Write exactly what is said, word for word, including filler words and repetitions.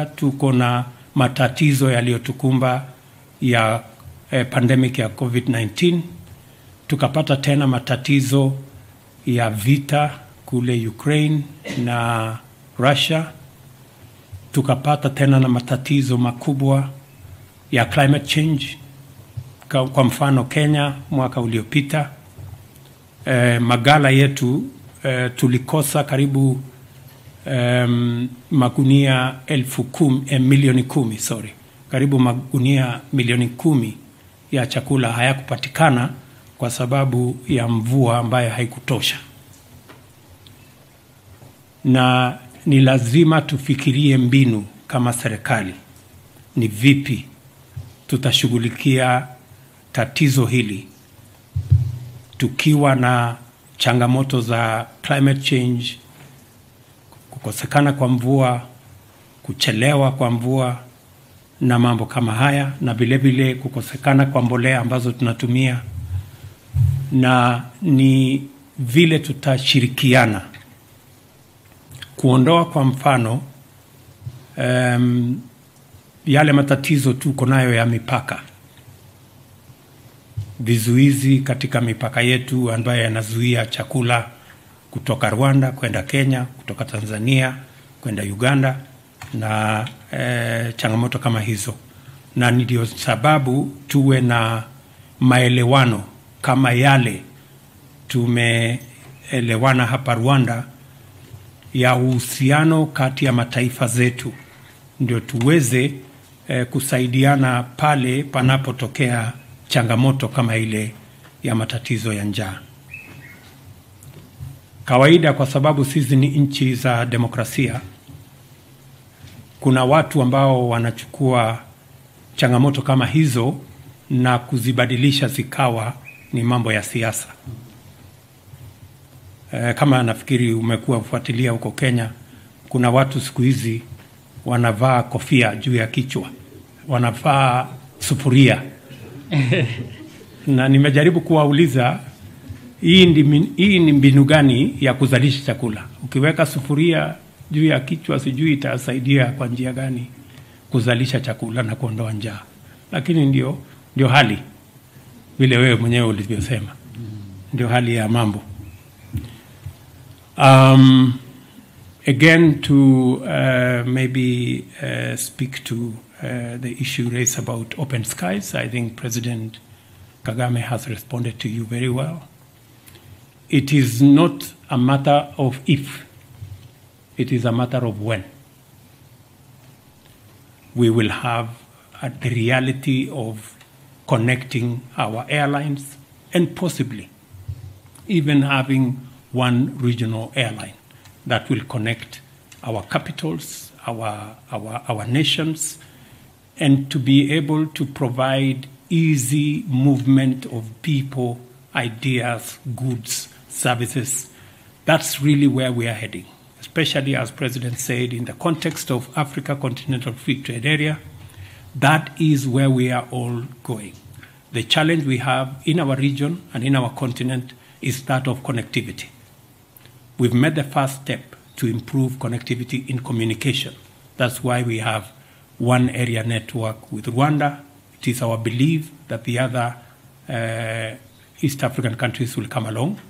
mwaka tuko na matatizo yaliyotukumba ya eh, pandemic ya COVID nineteen. Tukapata tena matatizo ya vita kule Ukraine na Russia. Tukapata tena na matatizo makubwa ya climate change. Kwa mfano Kenya mwaka uliopita, e, magala yetu e, tulikosa karibu um, magunia elfu kumi, eh, milioni kumi, sorry. Karibu magunia milioni kumi ya chakula hayakupatikana kwa sababu ya mvua ambayo haikutosha. Na ni lazima tufikirie mbinu kama serikali. Ni vipi tutashughulikia tatizo hili tukiwa na changamoto za climate change, kukosekana kwa mvua, kuchelewa kwa mvua na mambo kama haya, na vile vile kukosekana kwa mbolea ambazo tunatumia, na ni vile tutashirikiana kuondoa kwa mfano um, yale matatizo tuko nayo ya mipaka. Vizuizi katika mipaka yetu ambayo yanazuia chakula kutoka Rwanda kwenda Kenya, kutoka Tanzania kwenda Uganda, na e, changamoto kama hizo. Na ndio sababu tuwe na maelewano kama yale tumeelewana hapa Rwanda ya uhusiano kati ya mataifa zetu, ndio tuweze e, kusaidiana pale panapotokea changamoto kama ile ya matatizo ya njaa. Kawaida, kwa sababu sisi ni nchi za demokrasia, kuna watu ambao wanachukua changamoto kama hizo na kuzibadilisha zikawa ni mambo ya siasa. E, kama nafikiri umekuwa ufuatilia huko Kenya, kuna watu siku hizi wanavaa kofia juu ya kichwa, wanavaa sufuria. Na nimejaribu kuwauliza, hii ndi hii ni mbinu gani ya kuzalisha chakula? Ukiweka sufuria juu ya kichwa sijui itasaidia kwa njia gani kuzalisha chakula na kuondoa njaa. Lakini ndio ndio hali vile wewe mwenyewe ulivyosema. Ndio hali ya mambo. Um again to uh, maybe uh, speak to Uh, the issue raised about open skies, I think President Kagame has responded to you very well. It is not a matter of if, it is a matter of when. We will have uh, the reality of connecting our airlines and possibly even having one regional airline that will connect our capitals, our, our, our nations, and to be able to provide easy movement of people, ideas, goods, services. That's really where we are heading, especially as President said, in the context of Africa continental free trade area. That is where we are all going. The challenge we have in our region and in our continent is that of connectivity. We've made the first step to improve connectivity in communication. That's why we have one area network with Rwanda. It is our belief that the other uh, East African countries will come along.